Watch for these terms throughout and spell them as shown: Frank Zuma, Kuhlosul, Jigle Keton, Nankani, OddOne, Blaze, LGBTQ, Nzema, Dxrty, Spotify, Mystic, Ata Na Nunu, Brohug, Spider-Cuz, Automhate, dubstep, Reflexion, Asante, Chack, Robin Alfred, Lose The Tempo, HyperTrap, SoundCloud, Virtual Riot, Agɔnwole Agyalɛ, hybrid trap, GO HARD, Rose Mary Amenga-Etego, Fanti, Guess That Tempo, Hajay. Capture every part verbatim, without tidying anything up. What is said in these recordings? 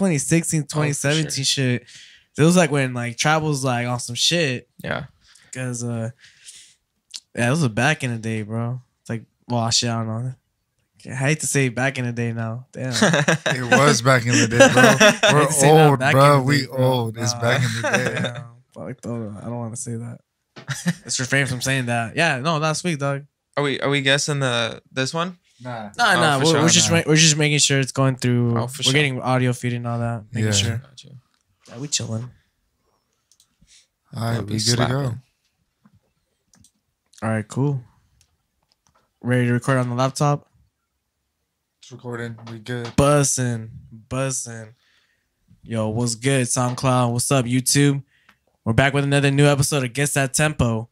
twenty sixteen, twenty seventeen oh, shit. It was like when like trap was like on some shit. Yeah. Because uh, yeah, it was back in the day, bro. It's like, well, shit, I don't know. I hate to say back in the day now. Damn. It was back in the day, bro. We're old, bro. We old. It's back in the day. Damn. Fuck, though. I don't want to say that. Let's refrain from saying that. Yeah, no, last week, dog. Are we are we guessing the this one? Nah, nah, oh, nah. We're, sure, we're just nah. we're just making sure it's going through. Oh, for we're sure. getting audio feed and all that. Making yeah. sure. Yeah, we chilling. All right, we good to go. All right, cool. Ready to record on the laptop? It's recording. We good. Buzzing, buzzing. Yo, what's good? SoundCloud. What's up, YouTube? We're back with another new episode of Guess That Tempo,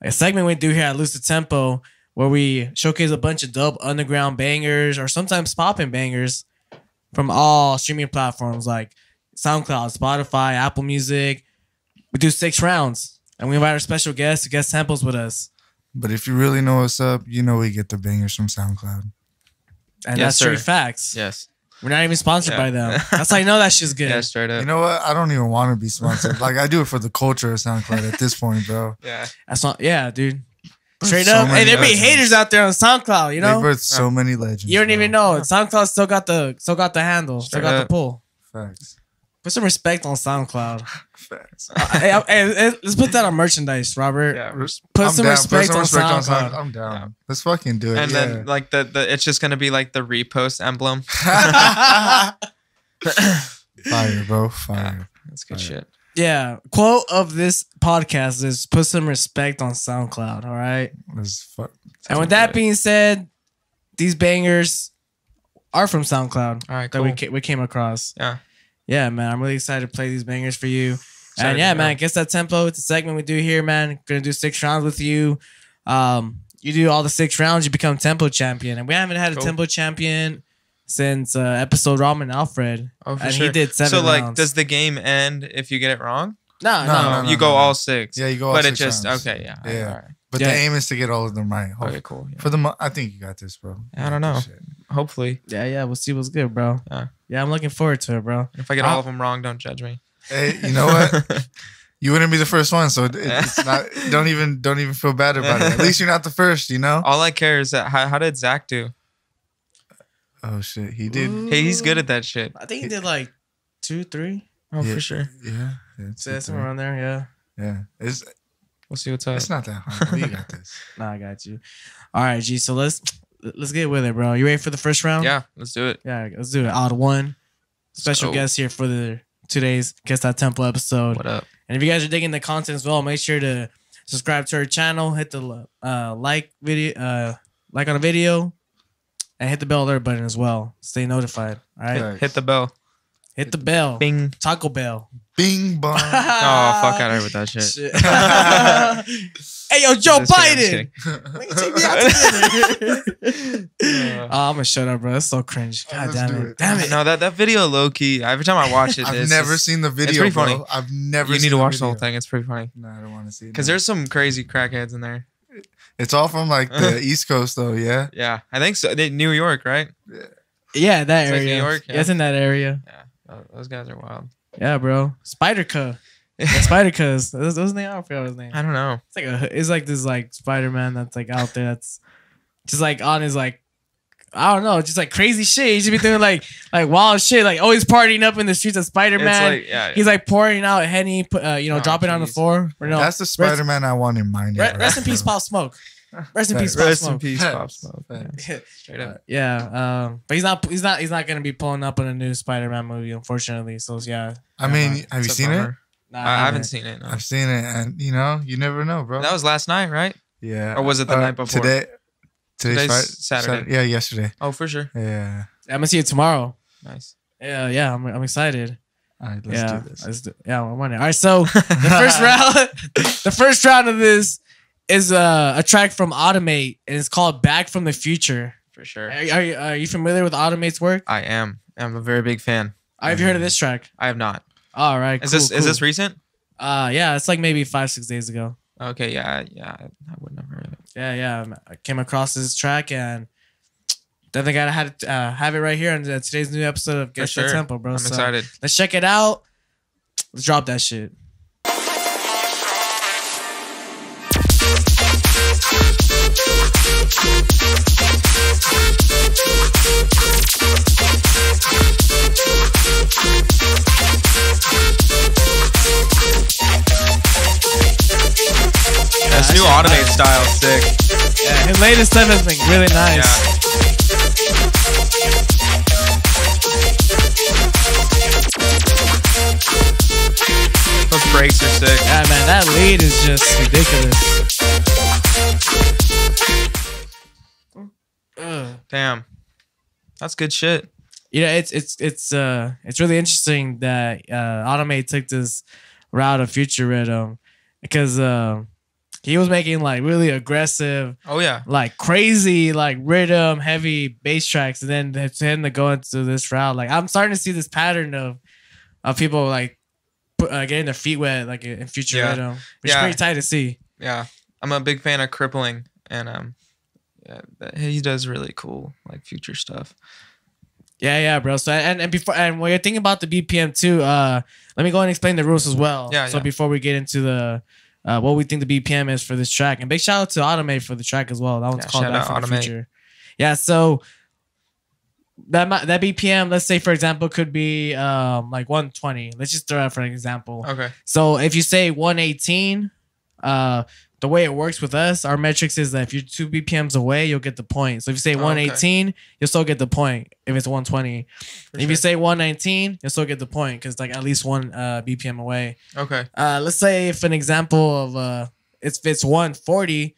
a segment we do here at Lose The Tempo where we showcase a bunch of dope underground bangers or sometimes popping bangers from all streaming platforms like SoundCloud, Spotify, Apple Music. We do six rounds and we invite our special guests to guess samples with us. But if you really know what's up, you know we get the bangers from SoundCloud. And yes, that's sir. Straight facts. Yes. We're not even sponsored yeah. by them. That's how I know that shit's good. Yeah, straight up. You know what? I don't even want to be sponsored. Like, I do it for the culture of SoundCloud at this point, bro. Yeah. That's not, yeah, dude. Straight up. Hey, there be haters out there on SoundCloud, you know? They birthed so many legends. You don't even know. SoundCloud still got the still got the handle. Still got the pull. Facts. Put some respect on SoundCloud. Facts. Hey, hey, let's put that on merchandise, Robert. Yeah. Put some respect on SoundCloud. I'm down. Let's fucking do it. And then like the the it's just gonna be like the repost emblem. Fire, bro. Fire. That's good shit. Yeah, quote of this podcast is put some respect on SoundCloud, all right? And with that being said, these bangers are from SoundCloud. All right, cool. That we, we came across. Yeah. Yeah, man, I'm really excited to play these bangers for you. Excited and yeah, man, Guess That Tempo. It's a segment we do here, man. Gonna do six rounds with you. Um, you do all the six rounds, you become tempo champion. And we haven't had cool. a tempo champion since uh, episode Robin Alfred. Oh, for and sure. he did seven. So, like, rounds. Does the game end if you get it wrong? No, no, no. no, no you go no, all six. Yeah, you go all but six. But it just, rounds. okay, yeah. yeah. All right. But yeah. the aim is to get all of them right. Hopefully. Okay, cool. Yeah. For the, I think you got this, bro. I don't know. Hopefully. Yeah, yeah. We'll see what's good, bro. Yeah. yeah, I'm looking forward to it, bro. If I get I'll, all of them wrong, don't judge me. Hey, you know what? You wouldn't be the first one, so it, it's not. Don't even, don't even feel bad about it. At least you're not the first, you know. All I care is that how, how did Zac do? Oh shit, he did. Ooh. Hey, he's good at that shit. I think he did like two, three. Oh, yeah, for sure. Yeah, yeah so that's somewhere around there. Yeah, yeah. It's we'll see what's up. It's not that hard. You got this. Nah, I got you. All right, G. So let's let's get with it, bro. You ready for the first round? Yeah, let's do it. Yeah, let's do it. OddOne, special guest here for the today's Guess That Tempo episode. What up? And if you guys are digging the content as well, make sure to subscribe to our channel, hit the uh, like video, uh, like on a video. And hit the bell alert button as well. Stay notified. All right. Hit, hit the bell. Hit the bell. Bing. Taco Bell. Bing bong. Oh, fuck out of here with that shit. shit. Hey, yo, Joe just Biden. Kidding, I'm, uh, oh, I'm going to shut up, bro. That's so cringe. God oh, damn it. it. Damn it. No, that, that video, low key, every time I watch it, I've it's, never seen the video. It's pretty funny. Bro. I've never you seen You need to watch the, the whole thing. It's pretty funny. No, I don't want to see it. Because no. there's some crazy crackheads in there. It's all from like the East Coast though, yeah. Yeah, I think so. New York, right? Yeah, that it's area. Like New York, yeah. yeah, it's in that area. Yeah, those guys are wild. Yeah, bro. Spider-Cuz. Yeah, Spider-Cuz. Those those name. I forgot his name. I don't know. It's like a. It's like this like Spider-Man that's like out there. That's just like on his like. I don't know, just like crazy shit. He should be doing like like wild shit, like always partying up in the streets of Spider-Man. Like, yeah, yeah. He's like pouring out Henny, uh, you know, oh, dropping geez. on the floor. Or no, that's the Spider-Man I want in mind. Rest, right rest in peace, Pop Smoke. Rest in peace, Pop rest Smoke. In peace, Pop Smoke. Yeah. Straight up. Uh, yeah, um, but he's not, he's not, he's not gonna be pulling up in a new Spider-Man movie, unfortunately. So yeah. I mean, uh, have you seen it? Nah, I haven't seen it. No. I've seen it, and you know, you never know, bro. That was last night, right? Yeah. Or was it the uh, night before? Today. Today's, Today's Saturday. Saturday. Yeah, yesterday. Oh, for sure. Yeah. I'm going to see it tomorrow. Nice. Yeah, yeah. I'm, I'm excited. All right, let's yeah, do this. Let's do, yeah, I'm on it. All right, so the first round the first round of this is uh, a track from Automhate, and it's called Back from the Future. For sure. Are, are, you, are you familiar with Automhate's work? I am. I'm a very big fan. Right, have you heard of this track? I have not. All right, is cool, this cool. Is this recent? Uh, yeah, it's like maybe five, six days ago. Okay, yeah, yeah, I wouldn't have heard of it. Yeah, yeah, I came across this track and Then they gotta have, uh, have it right here on today's new episode of Guess That Tempo, bro. I'm so excited. Let's check it out. Let's drop that shit. This new Automhate style is sick. Yeah, his latest stuff has been really nice. Yeah. Those breaks are sick. Yeah, man, that lead is just ridiculous. Ugh. Damn, that's good shit. You know, it's it's it's uh it's really interesting that uh, Automhate took this route of Future Rhythm, because uh, he was making like really aggressive, oh yeah, like crazy, like rhythm heavy bass tracks, and then to him to go into this route, like I'm starting to see this pattern of of people like put, uh, getting their feet wet, like in Future yeah. Rhythm, which yeah. is pretty tight to see. Yeah, I'm a big fan of Crippling, and um, yeah, he does really cool like future stuff. Yeah, yeah, bro. So and and before and when you're thinking about the B P M too, uh, let me go and explain the rules as well. Yeah. So yeah. before we get into the Uh, what we think the B P M is for this track. And big shout out to Automhate for the track as well. That one's yeah, called Back from the Future. Yeah, so that that B P M, let's say, for example, could be um, like one twenty. Let's just throw out for an example. Okay. So if you say one eighteen, uh, the way it works with us, our metrics is that if you're two B P Ms away, you'll get the point. So if you say one eighteen, oh, okay. you'll still get the point if it's one twenty. For if sure. you say one nineteen, you'll still get the point because like at least one uh, B P M away. Okay. Uh, let's say if an example of uh, it's it's one forty,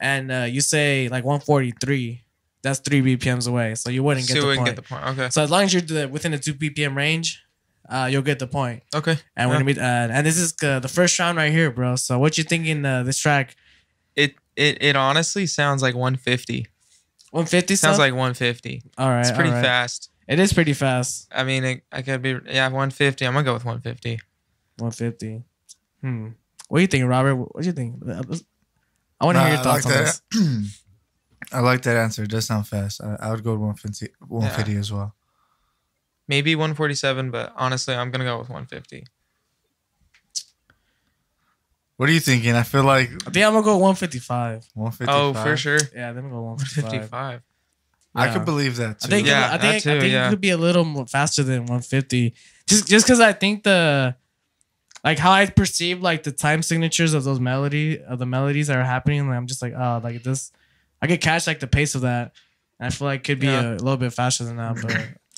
and uh, you say like one forty-three, that's three B P Ms away, so you wouldn't so get, you the wouldn't point. get the point. Okay. So as long as you're within the two B P M range, Uh, you'll get the point. Okay. And we're yeah. gonna be, uh, and this is uh, the first round right here, bro. So what you thinking? Uh, this track, it it it honestly sounds like one fifty. one fifty sounds like one fifty. All right, it's pretty right. fast. It is pretty fast. I mean, it, I could be yeah one fifty. I'm gonna go with one fifty. one fifty. Hmm. What do you think, Robert? What do you think? I want to nah, hear your thoughts like on that. this. I like that answer. It does sound fast. I, I would go with one fifty. one fifty yeah. as well. Maybe one forty-seven, but honestly, I'm going to go with one fifty. What are you thinking? I feel like... I think I'm going to go one fifty-five. one fifty-five? Oh, for sure. Yeah, then I'm going to go one fifty-five. Yeah. I could believe that, too. I think, yeah, it, I think, too, I think yeah. it could be a little faster than one fifty. Just just because I think the... Like, how I perceive, like, the time signatures of those melody... Of the melodies that are happening, like, I'm just like, oh, like, this... I could catch, like, the pace of that. And I feel like it could be yeah. a, a little bit faster than that, but...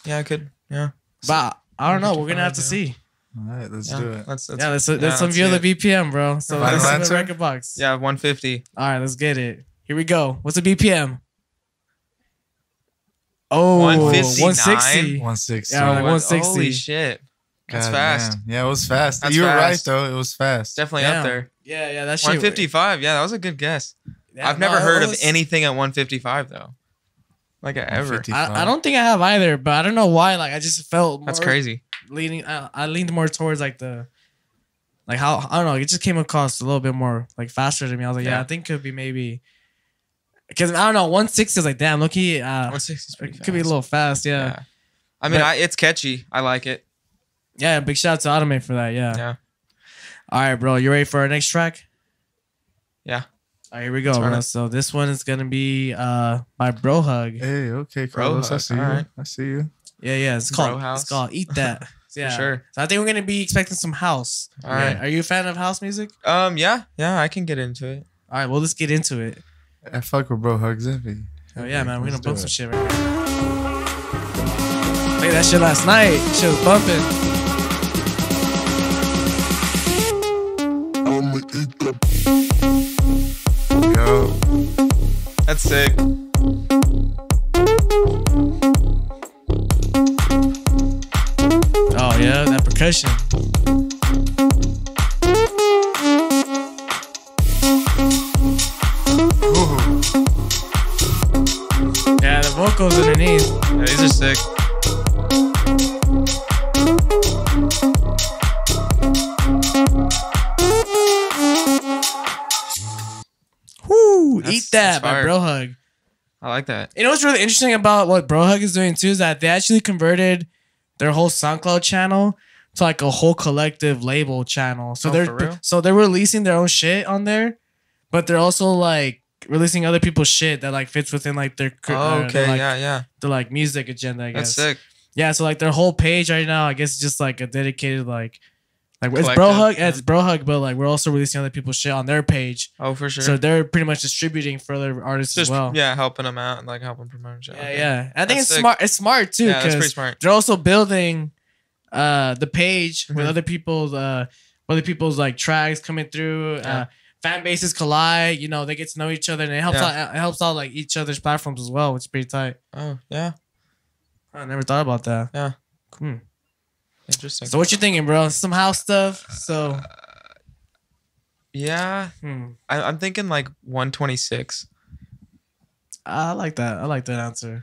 Yeah, I could... Yeah, but I don't know. We're gonna have to see. All right, let's yeah. do it. Let's, let's, yeah, let's let's yeah, let's review the B P M, bro. So let's see the record box. Yeah, one fifty. All right, let's get it. Here we go. What's the B P M? Oh, one sixty. one sixty. Yeah, like one sixty. Holy shit, that's God, fast. Man. Yeah, it was fast. That's you were fast. right though. It was fast. Definitely Damn. up there. Yeah, yeah, that's one fifty-five. Shit. Yeah, that was a good guess. Yeah, I've no, never heard was... of anything at one fifty-five though. Like I ever, I, I don't think I have either, but I don't know why. Like I just felt more that's crazy. Leaning, I, I leaned more towards like the, like how I don't know. It just came across a little bit more like faster to me. I was like, yeah, yeah I think it could be maybe, because I don't know. one sixty is like damn, look he. Uh, one sixty could fast. be a little fast, yeah. yeah. I mean, but, I, it's catchy. I like it. Yeah, big shout out to Automhate for that. Yeah. Yeah. All right, bro. You ready for our next track? Yeah. All right, here we go, bro. So this one is gonna be uh by Brohug. Hey, okay, Carlos, I see you. Right. I see you. Yeah, yeah. It's called Bro it's called Eat That. Yeah, for sure. So I think we're gonna be expecting some house. All yeah. right. Are you a fan of house music? Um, yeah, yeah. I can get into it. All right, well, let's get into it. I fuck with Brohug's heavy. Oh yeah, man. We're gonna bump some shit right now. Played that shit last night. Shit was bumping. That's sick. Oh yeah, that percussion. Ooh. Yeah, the vocals underneath. Yeah, these are sick. Eat That by Brohug. I like that. You know what's really interesting about what Brohug is doing too is that they actually converted their whole SoundCloud channel to like a whole collective label channel. So oh, they're so they're releasing their own shit on there, but they're also like releasing other people's shit that like fits within like their oh, okay their, like, yeah yeah the like music agenda. I guess. That's sick. Yeah, so like their whole page right now, I guess, is just like a dedicated like. Like it's Brohug, yeah. it's Brohug, but like we're also releasing other people's shit on their page. Oh, for sure. So they're pretty much distributing for other artists Just, as well. Yeah, helping them out and like helping promote shit. Yeah, okay. yeah. I that's think it's sick. smart. It's smart too. Yeah, that's pretty smart. They're also building, uh, the page mm-hmm. with other people's, uh, other people's like tracks coming through. Yeah. Uh, fan bases collide. You know, they get to know each other, and it helps yeah. out. It helps out like each other's platforms as well, which is pretty tight. Oh yeah, I never thought about that. Yeah. Hmm. Interesting. So what you thinking, bro? Some house stuff. So, uh, yeah, hmm. I, I'm thinking like one twenty-six. I like that. I like that answer.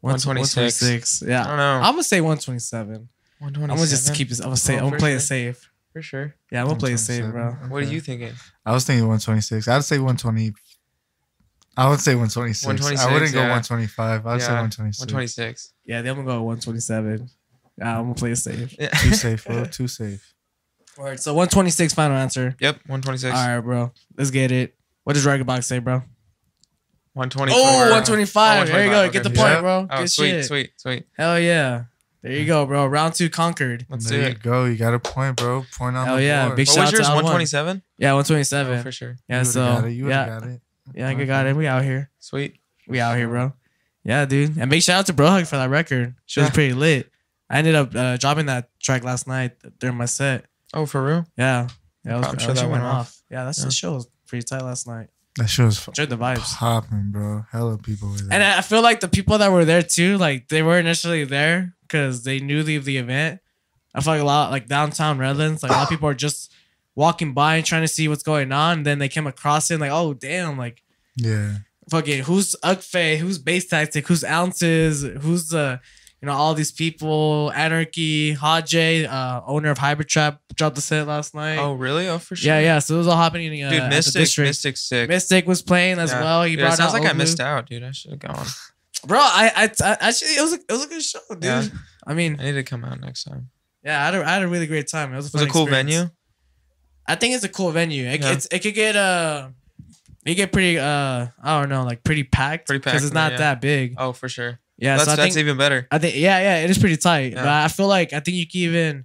one twenty-six. one twenty-six. Yeah. I don't know. I'm gonna say one twenty-seven. one twenty-seven. I'm gonna just keep this. I'm gonna say. Oh, I'm gonna play sure. it safe. For sure. Yeah, I'm gonna play it safe, bro. Okay. What are you thinking? I was thinking one twenty-six. I'd say one twenty. I would say one twenty-six. one twenty-six I wouldn't yeah. go one twenty-five. I'd yeah. say one twenty-six. one twenty-six. Yeah, they're gonna go one twenty-seven. Yeah, I'm gonna play it safe. Yeah. Too safe, bro. Too safe. All right, so one twenty-six final answer. Yep, one twenty-six. All right, bro. Let's get it. What does Dragon Box say, bro? one twenty-four. Oh, one twenty-five. There you go. Okay. Get the point, yep. bro. Oh, Good sweet, shit. sweet, sweet. Hell yeah. There you go, bro. Round two conquered. Let's there do you it. go. You got a point, bro. Point on Hell the yeah. board. Big what shout was yours? one twenty-seven? Yeah, one twenty-seven. Oh, for sure. Yeah, you so. Got it. You yeah. got it. Yeah, I got it. We out here. Sweet. We out here, bro. Yeah, dude. And big shout out to Brohug for that record. She was yeah. pretty lit. I ended up uh, dropping that track last night during my set. Oh, for real? Yeah. yeah was, I'm sure that went off. off. Yeah, that's yeah. the show was pretty tight last night. That show was enjoyed the vibes. Popping, bro. Hella people were there. And I feel like the people that were there too, like they were initially there because they knew the, the event. I feel like a lot, like downtown Redlands, like a lot of people are just walking by and trying to see what's going on. And then they came across it and like, oh, damn. Like, yeah. Fucking who's Ukfei? Who's Bass Tactic? Who's Ounces? Who's the. Uh, You know, all these people, Anarchy, Hajay, uh, owner of HyperTrap, dropped the set last night. Oh, really? Oh, for sure. Yeah, yeah. So it was all happening uh, dude, Mystic, at the District. Mystic sick. Mystic was playing as yeah. well. He dude, brought it sounds out like Olu. I missed out, dude. I should have gone. Bro, I, I, I actually, it was, a, it was a good show, dude. Yeah. I mean. I need to come out next time. Yeah, I had a, I had a really great time. It was a, was a cool experience. venue? I think it's a cool venue. It, yeah. it's, it could get, uh, it get pretty, uh, I don't know, like pretty packed. Pretty packed. Because it's not yeah. that big. Oh, for sure. Yeah, that's, so I that's think, even better. I think, yeah, yeah, it is pretty tight. Yeah. But I feel like I think you can even,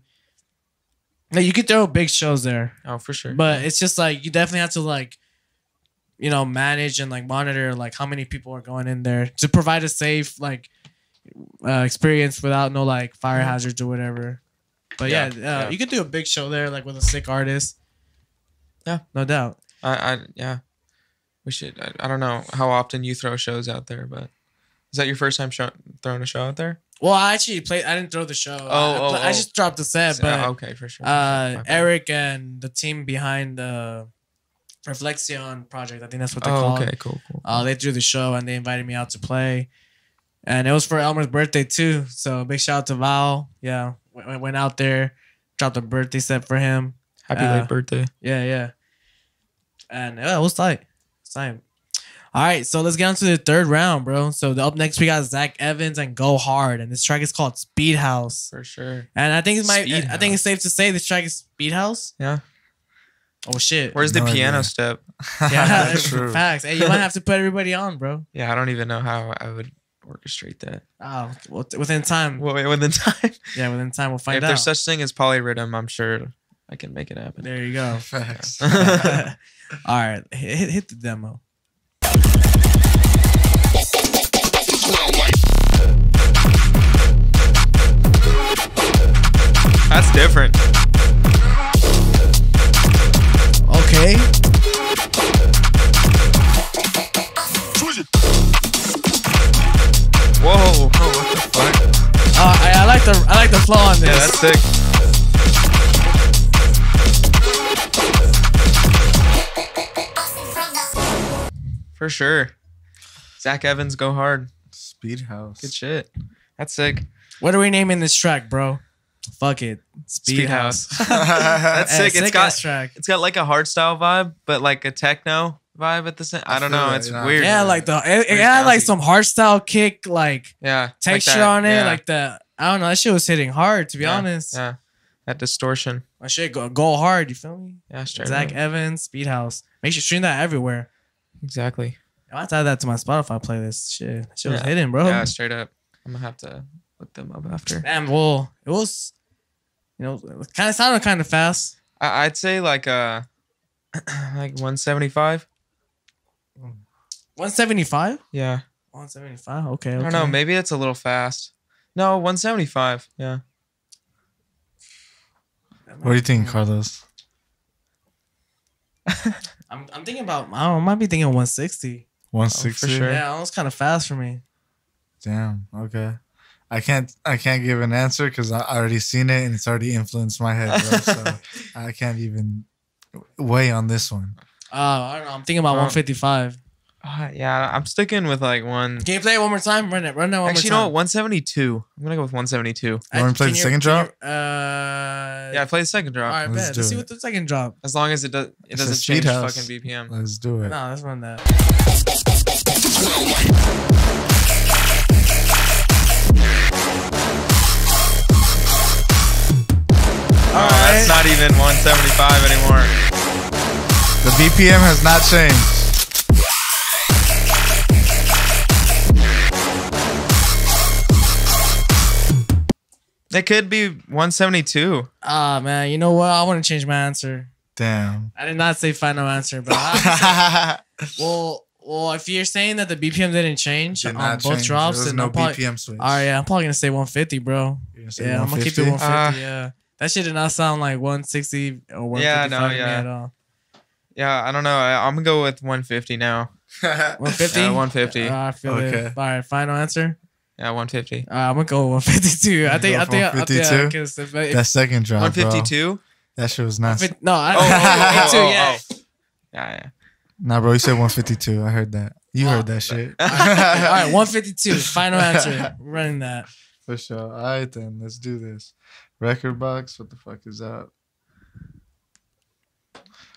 like, you could throw big shows there. Oh, for sure. But yeah. it's just like you definitely have to like, you know, manage and like monitor like how many people are going in there to provide a safe like uh, experience without no like fire mm-hmm. hazards or whatever. But yeah, yeah, uh, yeah, you could do a big show there like with a sick artist. Yeah, no doubt. I, I yeah, we should. I, I don't know how often you throw shows out there, but. Is that your first time show, throwing a show out there? Well, I actually played. I didn't throw the show. Oh, I, oh, I just dropped the set. But oh, okay, for sure. Uh, Eric and the team behind the Reflexion project, I think that's what they're oh, called. Okay, cool, cool, cool. Uh, they threw the show and they invited me out to play, and it was for Elmer's birthday too. So big shout out to Val. Yeah, went, went out there, dropped a birthday set for him. Happy uh, late birthday. Yeah, yeah. And yeah, it was tight. It's tight. All right, so let's get on to the third round, bro. So the, up next, we got Zac Evans and Go Hard, and this track is called Speed House. For sure. And I think it might. Speed I house. think it's safe to say this track is Speed House. Yeah. Oh shit. Where's the no piano idea. step? Yeah, that's true. Facts. Hey, you might have to put everybody on, bro. Yeah, I don't even know how I would orchestrate that. Oh, well, within time. Well, wait, within time. Yeah, within time, we'll find if out. If there's such thing as polyrhythm, I'm sure I can make it happen. There you go. Facts. Yeah. All right, hit hit the demo. That's different. Okay. Whoa! Oh, what the fuck? Uh, I, I like the I like the flow on this. Yeah, that's sick. For sure. Zac Evans, Go Hard. Speed House. Good shit. That's sick. What are we naming this track, bro? Fuck it. Speed, Speed House. House. That's sick. It's got, track. it's got like a hard style vibe, but like a techno vibe at the same. I don't know. It's yeah, weird. Yeah, like the it, it had like some hardstyle kick, like yeah, texture like that, on it, yeah. like the I don't know. That shit was hitting hard, to be yeah, honest. Yeah, that distortion. My shit go go hard. You feel me? Yeah, sure. Zac Evans, Speedhouse. Make sure you stream that everywhere. Exactly. I have to add that to my Spotify playlist. Shit, that shit yeah. was hitting, bro. Yeah, straight up. I'm gonna have to look them up after. Damn, well, it was, you know, it kind of sounded kind of fast. I I'd say like uh, like one seventy-five. one seventy-five? Yeah. one seventy-five. Okay, okay. I don't know. Maybe it's a little fast. No, one seventy-five. Yeah. What do you think, Carlos? I'm I'm thinking about. I don't. I might be thinking one sixty. one sixty. Oh, for sure. Yeah, that was kind of fast for me. Damn. Okay. I can't. I can't give an answer because I already seen it and it's already influenced my head. Bro, so I can't even weigh on this one. Oh, uh, I don't know. I'm thinking about um, one fifty-five. Uh, yeah, I'm sticking with like one. Can you play it one more time? Run it. Run it one Actually, more time. Actually, you know what? one seventy-two. I'm gonna go with one seventy-two. You wanna play the second drop? Uh, yeah, play the second drop. All right, bet. Let's see what the second drop. As long as it does, it doesn't change fucking B P M. Let's do it. No, let's run that. All oh, right. That's not even one seventy-five anymore. The B P M has not changed. It could be one seventy-two. Ah, man. You know what? I want to change my answer. Damn. I did not say final answer, but I say, well, well, if you're saying that the B P M didn't change did on both change. drops, and no I'm probably, B P M switch. All right, yeah, I'm probably gonna say one fifty, bro. Yeah, one fifty? I'm gonna keep it one fifty. Uh, yeah, that shit did not sound like one sixty or one fifty-five yeah, no, yeah. at all. Yeah, I don't know. I, I'm gonna go with one fifty now. one fifty. Yeah, one fifty. Uh, I feel okay. it. All right, final answer. Yeah, one fifty. Uh, I'm gonna go one fifty-two. I think. I think. one fifty-two. That second drop. one fifty-two. That shit was nice. No, I oh, oh, oh, oh, yeah. Oh. yeah, yeah. Nah, bro, you said one fifty-two. I heard that. You oh, heard that shit. All right, one fifty-two. Final answer. We're running that for sure. All right, then let's do this. Record box. What the fuck is up?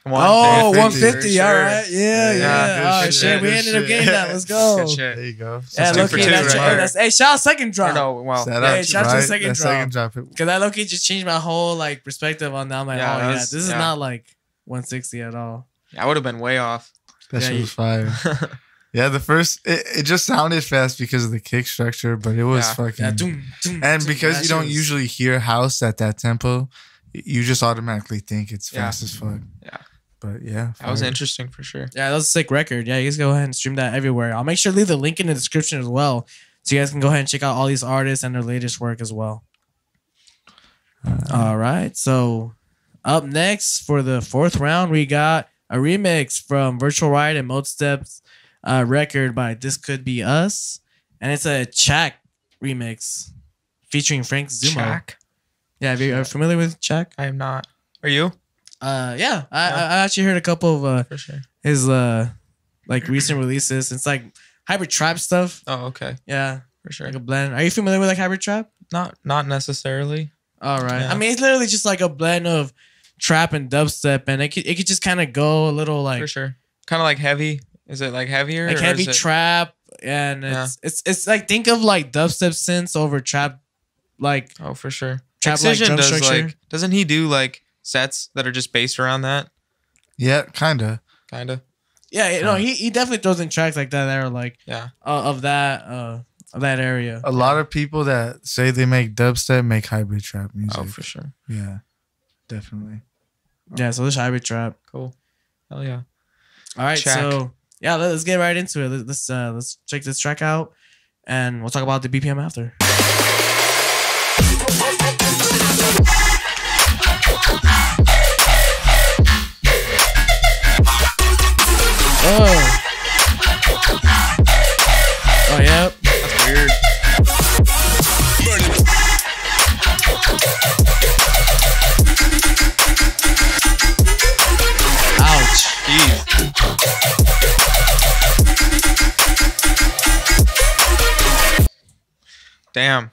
Oh, one fifty. Sure. All right. Yeah, yeah. yeah. All right, shit. shit. We ended shit. up getting that. Let's go. Good shit. There you go. So yeah, look at that. Right. Hey, that's, hey, shout out second drop. No, no, wow. Shout out, hey, shout right? out to the second that drop. Second drop. Because I low-key just changed my whole like perspective on that. I'm like, yeah, oh, was, yeah, this yeah. is not like one sixty at all. Yeah, I would have been way off. That yeah, shit was fire. Yeah, the first, it, it just sounded fast because of the kick structure, but it was yeah. fucking. Yeah, doom, doom, and doom, because you don't was... usually hear house at that tempo, you just automatically think it's fast as fuck. Yeah. But yeah, that was interesting for sure. Yeah, that was a sick record. Yeah, you guys go ahead and stream that everywhere. I'll make sure to leave the link in the description as well, so you guys can go ahead and check out all these artists and their latest work as well. Uh, all right, so up next for the fourth round, we got a remix from Virtual Riot and Modestep's uh, record by This Could Be Us, and it's a Chack remix featuring Frank Zuma. Chack? Yeah, are you familiar with Chack? I am not. Are you? Uh yeah, I yeah. I actually heard a couple of uh For sure. his uh like recent releases. It's like HyperTrap stuff. Oh okay, yeah, for sure. Like a blend. Are you familiar with like HyperTrap? Not not necessarily. All right, yeah. I mean it's literally just like a blend of trap and dubstep, and it could, it could just kind of go a little like for sure, kind of like heavy. Is it like heavier? Like or heavy is trap, it... and it's, yeah. it's it's it's like think of like dubstep synths over trap, like oh for sure. Trap Excision like drum does structure. Like doesn't he do like sets that are just based around that? Yeah, kinda, kinda. Yeah, you know, he he definitely throws in tracks like that that are like yeah uh, of that uh of that area. A yeah. lot of people that say they make dubstep make hybrid trap music. Oh, for sure. Yeah, definitely. Yeah, so this hybrid trap, cool. Hell yeah! All right, Chack. So yeah, let's get right into it. Let's uh let's check this track out, and we'll talk about the B P M after. Oh. Oh, yep. That's weird. Ouch. Jeez. Damn.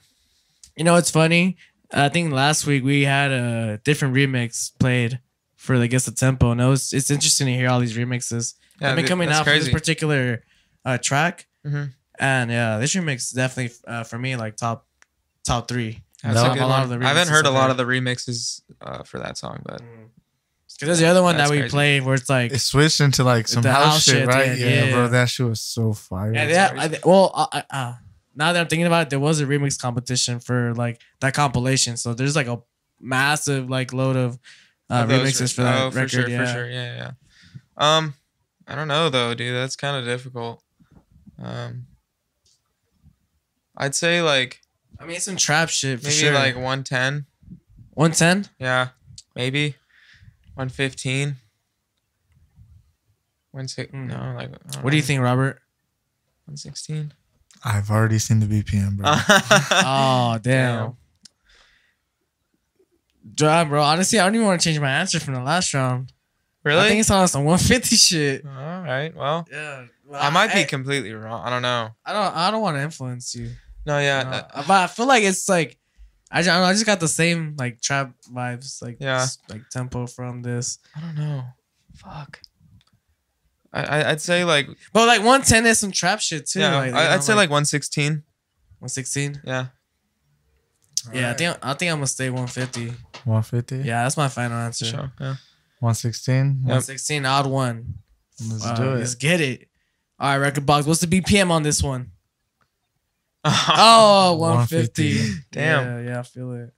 You know what's funny? I think last week we had a different remix played for the Guess That Tempo. No, it's it's interesting to hear all these remixes. Yeah, I've been coming out crazy. for this particular uh, track, mm-hmm. and yeah, this remix definitely uh, for me like top top three. That's no, a good one. Of the I haven't heard a lot of the remixes uh, for the song, but. Mm. Because there's the other one That's that we crazy. played where it's like... It switched into like some house, house shit, right? Yeah, yeah, yeah, bro. That shit was so fire. Yeah, yeah. I, well, I, uh, now that I'm thinking about it, there was a remix competition for like that compilation. So there's like a massive like load of uh, oh, remixes for, for that oh, record. For sure, yeah. for sure. Yeah, yeah. Um, I don't know though, dude. That's kind of difficult. Um, I'd say like... I mean, some trap shit for maybe sure. Maybe like one ten. one ten? Yeah, maybe. one fifteen. one six, no, like, what know. do you think, Robert? one sixteen. I've already seen the B P M, bro. Oh, damn. damn. Damn, bro. Honestly, I don't even want to change my answer from the last round. Really? I think it's on some one fifty shit. All right. Well, yeah, well I might I, be completely wrong. I don't know. I don't I don't want to influence you. No, yeah. You know? uh, but I feel like it's like I just, I, don't know, I just got the same like trap vibes, like yeah. s- like tempo from this. I don't know. Fuck. I, I I'd say like, but like one ten is some trap shit too. Yeah, like, I, I'd know, say like, like one sixteen. one sixteen. Yeah. All yeah, right. I think I think I'm gonna stay one fifty. one fifty. Yeah, that's my final answer. Sure. Yeah. one sixteen. Yep. one sixteen. Odd one. Let's uh, do it. Let's get it. All right, record box. What's the B P M on this one? Oh, one fifty. one fifty. Damn. Yeah, yeah, I feel it.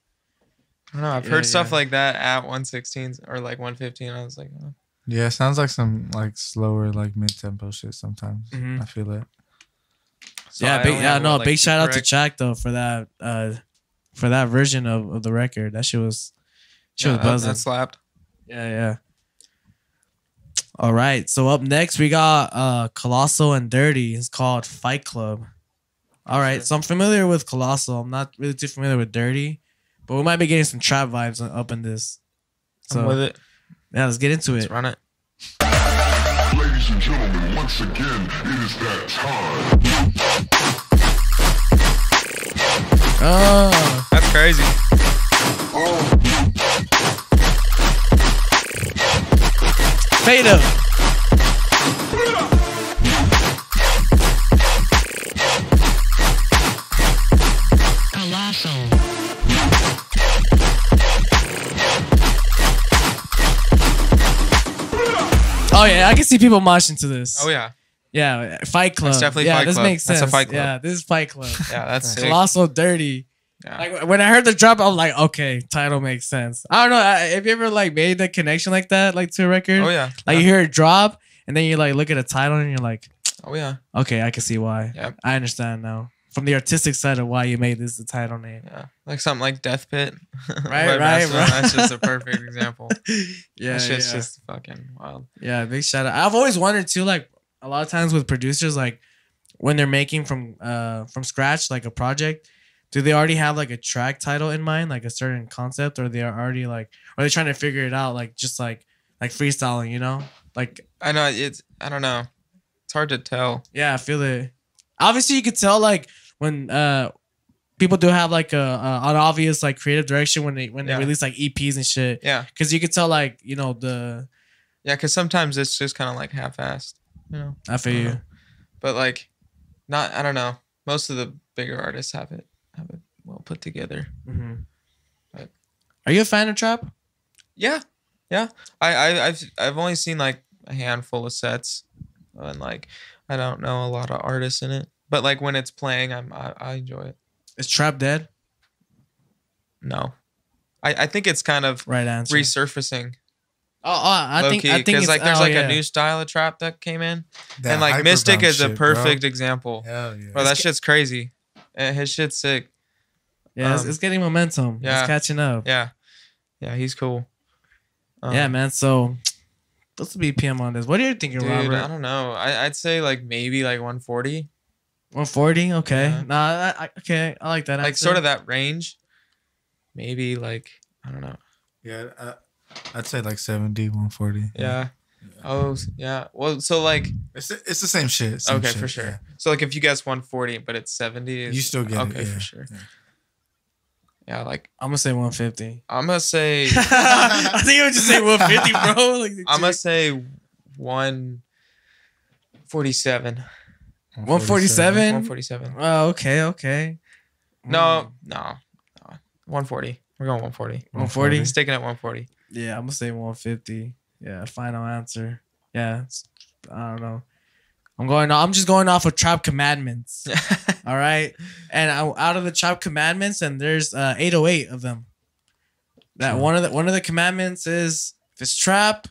I don't know. I've yeah, heard stuff yeah. like that at one sixteen or like one fifteen. I was like, oh. Yeah, it sounds like some like slower, like mid tempo shit sometimes. Mm-hmm. I feel it. So yeah, big, yeah, no, like big shout correct. out to Chack though for that, uh, for that version of, of the record. That shit was, shit yeah, was buzzing. That, that slapped. Yeah, yeah. All right. So up next we got uh, Kuhlosul and Dxrty. It's called Fight Club. All right, sure. So I'm familiar with Kuhlosul. I'm not really too familiar with Dxrty, but we might be getting some trap vibes up in this. So, I'm with it. Yeah, let's get into let's it. Let's run it. Ladies and gentlemen, once again, it is that time. Oh, that's crazy. Oh. Fade up. Oh yeah, I can see people moshing to this. Oh yeah, yeah. Fight Club. That's definitely yeah, Fight this Club. Makes sense. That's a Fight Club. Yeah, this is Fight Club. Yeah, that's Kuhlosul, Dxrty. Yeah. Like when I heard the drop, I was like, okay, title makes sense. I don't know. Have you ever like made a connection like that, like to a record? Oh yeah. Like yeah. you hear a drop, and then you like look at a title, and you're like, oh yeah. Okay, I can see why. Yeah. I understand now from the artistic side of why you made this the title name. Yeah. Like something like Death Pit. Right, right, right. That's just a perfect example. Yeah, that shit's yeah. just fucking wild. Yeah, big shout out. I've always wondered too, like a lot of times with producers, like when they're making from uh from scratch, like a project, do they already have like a track title in mind, like a certain concept, or they are already like, are they trying to figure it out, like just like like freestyling, you know? Like I know it's I don't know. It's hard to tell. Yeah, I feel it. Obviously, you could tell like when uh. people do have like a, a an obvious like creative direction when they when yeah. they release like E Ps and shit. Yeah, because you could tell like you know the. Yeah, because sometimes it's just kind of like half-assed. You know. I feel you, know. But like, not I don't know. Most of the bigger artists have it have it well put together. Mm-hmm. But are you a fan of trap? Yeah, yeah. I, I I've I've only seen like a handful of sets, and like I don't know a lot of artists in it. But like when it's playing, I'm I, I enjoy it. Is trap dead? No, I, I think it's kind of right answer. resurfacing. Oh, oh I think key, I think it's like there's oh, like yeah. a new style of trap that came in, that and like Mystic is shit, a perfect bro. example. Hell yeah, bro, that it's shit's ca- crazy. And his shit's sick. Yeah, um, it's, it's getting momentum. Yeah, it's catching up. Yeah, yeah, he's cool. Um, yeah, man. So what's the B P M on this? What are you thinking, dude, Robert? I don't know. I, I'd say like maybe like one forty. one forty, okay. Yeah. Nah, I, okay, I like that. Like answer. Sort of that range, maybe like I don't know. Yeah, I, I'd say like seventy, one forty. Yeah. yeah. Oh, yeah. Well, so like it's it's the same shit. Same okay, shit. for sure. Yeah. So like if you guess one forty, but it's seventy, it's, you still get okay, it. Okay, yeah, for sure. Yeah. Yeah, like I'm gonna say one fifty. I'm gonna say. I think I would just say one fifty, bro. Like, I'm gonna say one forty-seven. one forty-seven. one forty-seven. Oh, okay, okay. No, no, no. one forty. We're going one forty. one forty. Sticking at one forty. Yeah, I'm gonna say one fifty. Yeah, final answer. Yeah, it's, I don't know. I'm going. I'm just going off of trap commandments. All right, and I, out of the trap commandments, and there's uh, eight oh eight of them. That one of the one of the commandments is if it's trap,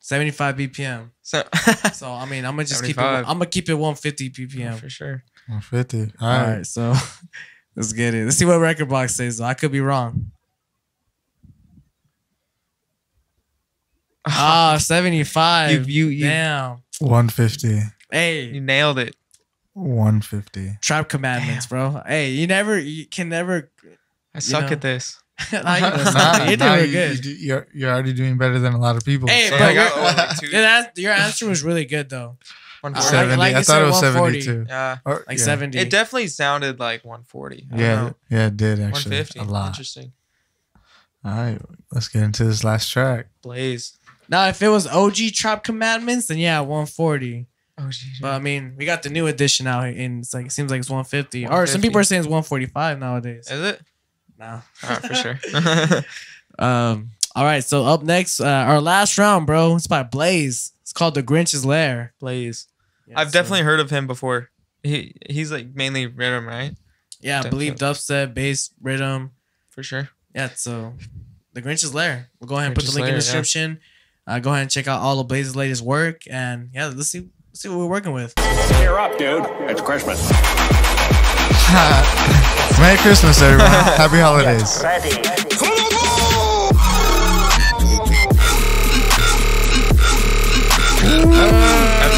seventy-five B P M. So, so I mean, I'm gonna just keep it. I'm gonna keep it one fifty B P M for sure. one fifty. All right. All right, so let's get it. Let's see what Record Box says. Though. I could be wrong. Ah, oh, seventy-five. You, you, you. Damn. one fifty. Hey, you nailed it. one fifty. Trap commandments, damn, bro. Hey, you never, you can never. I suck know. at this. Like, nah, you're nah, doing you, good. You, you're, you're already doing better than a lot of people. Hey, so. Bro, your, like that, your answer was really good though. one forty. Like, like I thought it was seventy-two. Yeah, or, like yeah. seventy. It definitely sounded like one forty. I yeah, know. yeah, it did actually. one fifty. A lot. Interesting. All right, let's get into this last track. Blaze. Now, if it was O G Trap Commandments, then yeah, one forty. O G. But I mean, we got the new edition out here, and it's like it seems like it's one fifty. one fifty. Or some people are saying it's one forty-five nowadays. Is it? No. All right, for sure. um. All right, so up next, uh, our last round, bro. It's by Blaze. It's called The Grinch's Lair. Blaze. Yeah, I've so. definitely heard of him before. He He's like mainly rhythm, right? Yeah, I believe dubstep, bass, rhythm. For sure. Yeah, so The Grinch's Lair. We'll go ahead and Grinch's put the link Lair, in the description. Yeah. Uh, go ahead and check out all of Blaze's latest work, and yeah, let's see, let's see what we're working with. Cheer up, dude! It's Christmas. Merry Christmas, everyone! Happy holidays! That's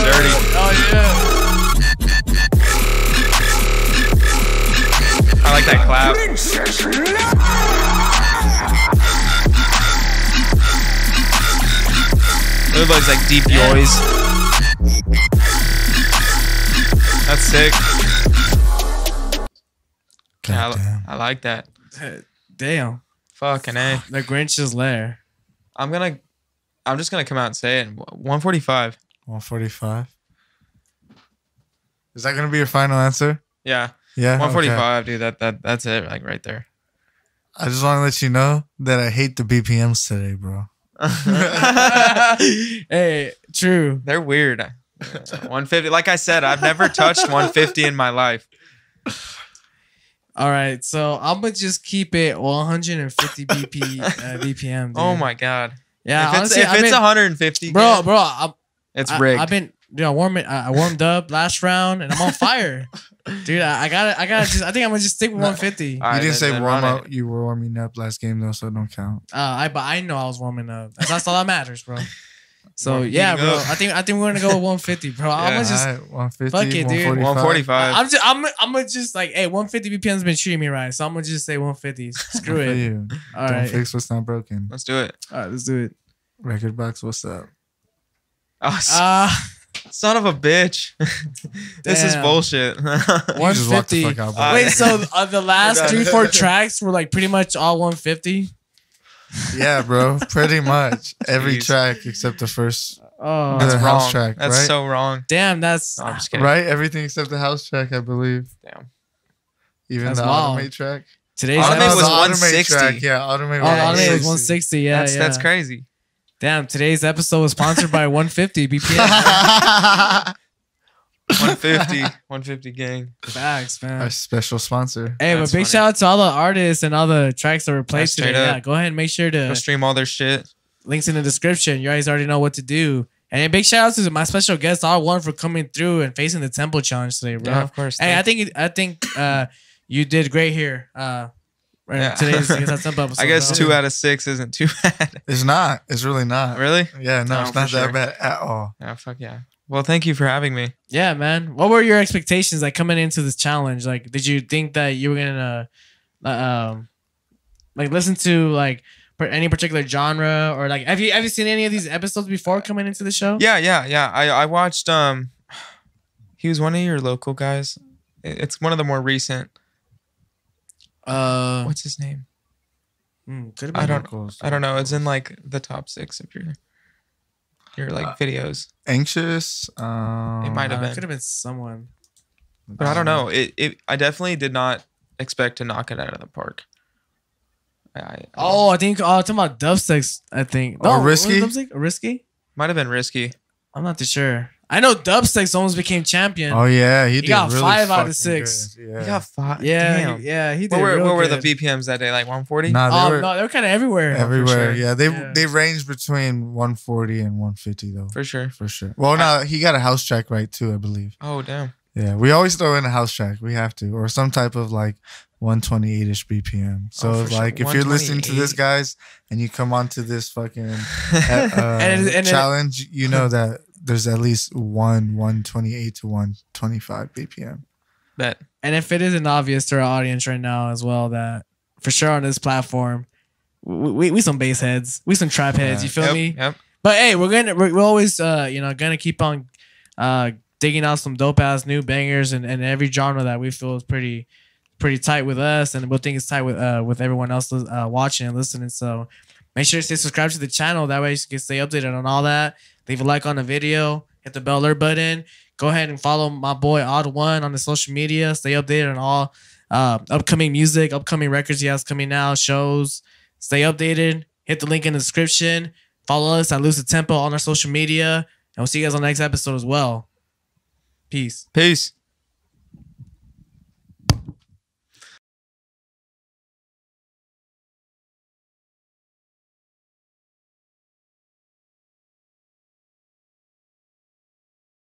dirty. Oh yeah! I like that clap. Everybody's like deep noise. That's sick. I, I like that. Damn. Fucking A. The Grinch's Lair. I'm gonna. I'm just gonna come out and say it. one forty-five. one forty-five. Is that gonna be your final answer? Yeah. Yeah. one forty-five, okay. Dude. That that that's it. Like right there. I just want to let you know that I hate the B P Ms today, bro. Hey, true. They're weird. one fifty. Like I said, I've never touched one fifty in my life. All right, so I'm gonna just keep it one fifty B P uh, B P M. Dude. Oh my god. Yeah. If honestly, it's, if it's been, one fifty, bro, yeah, bro, I'm, it's I, rigged. I've been, you know, warming. I warmed up last round, and I'm on fire, dude. I, I gotta, I gotta. Just, I think I'm gonna just stick with no, one fifty. Right, you didn't then, say warm up. It. You were warming up last game though, so it don't count. Uh, I, but I know I was warming up. That's, that's all that matters, bro. So warming yeah, bro. Up. I think, I think we're gonna go with one fifty, bro. Yeah. I'm gonna just right, one fifty, fuck it, dude. one forty-five. I'm just, I'm, I'm gonna just like, hey, one fifty B P M's been treating me right, so I'm gonna just say one fifty. Screw it. You. All don't right. fix what's not broken. Let's do it. All right, let's do it. Record Box, what's up? Oh, uh, son of a bitch. This is bullshit. one fifty. Wait, right. So uh, the last three, four tracks were like pretty much all one fifty? Yeah, bro. Pretty much. Every Jeez. track except the first oh, that's the wrong. house track. That's right? so wrong. Damn, that's... No, I'm just kidding. Right? Everything except the house track, I believe. Damn. Even that's the wild. Automhate track? Today's Automate was one sixty. Track. Yeah, Automate oh, was one sixty. Yeah, that's, yeah. That's crazy. Damn, today's episode was sponsored by one fifty B P M. one fifty. one fifty gang. Facts, man. Our special sponsor. Hey, That's but big funny. shout out to all the artists and all the tracks that were played That's today. Yeah, go ahead and make sure to go stream all their shit. Links in the description. You guys already know what to do. And a big shout out to my special guest, OddOne, for coming through and facing the Tempo Challenge today, bro. Yeah, of course. Hey, I think I think uh, you did great here. Uh Right. Yeah. Today's Guess That Tempo. I guess though. two out of six isn't too bad. It's not. It's really not. Really? Yeah, no, no it's not sure. that bad at all. Yeah, fuck yeah. Well, thank you for having me. Yeah, man. What were your expectations like coming into this challenge? Like, did you think that you were gonna, uh, um, like listen to like any particular genre or like have you have you seen any of these episodes before coming into the show? Yeah, yeah, yeah. I I watched. Um, he was one of your local guys. It's one of the more recent. Uh, What's his name? Mm, could have been I don't. Vocals, I don't know. It's in like the top six of your your like uh, videos. Anxious. Um, it might have uh, been. Could have been someone. But I don't know. It. It. I definitely did not expect to knock it out of the park. I, I oh, I think. Oh, I'm talking about Dubstep. I think. No, or Risky. Risky. Might have been Risky. I'm not too sure. I know Dubstep almost became champion. Oh yeah, he, he did got really five out of six. Good. Yeah. He got five. Yeah, damn. He, yeah, he did. What were, real what were the B P Ms that day? Like one forty? Nah, they oh, were, no, they were kind of everywhere. Everywhere. Sure. Yeah, they yeah. they ranged between one forty and one fifty though. For sure, for sure. Well, no, nah, he got a house track right too, I believe. Oh damn. Yeah, we always throw in a house track. We have to, or some type of like one twenty-eight-ish B P M. So oh, like, sure. if you're listening to this, guys, and you come onto this fucking uh, and, and challenge, it, you know that there's at least one one twenty-eight to one twenty-five B P M. Bet. And if it isn't obvious to our audience right now as well, that for sure on this platform, we we, we some bass heads, we some trap heads. Yeah. You feel yep, me? Yep. But hey, we're gonna we're, we're always uh you know gonna keep on uh. digging out some dope ass new bangers and, and every genre that we feel is pretty pretty tight with us and we'll think it's tight with uh with everyone else uh, watching and listening. So make sure to stay subscribed to the channel. That way you can stay updated on all that. Leave a like on the video, hit the bell alert button. Go ahead and follow my boy OddOne on the social media. Stay updated on all uh, upcoming music, upcoming records he has coming out, shows. Stay updated. Hit the link in the description. Follow us at Lose The Tempo on our social media. And we'll see you guys on the next episode as well. Peace. Peace.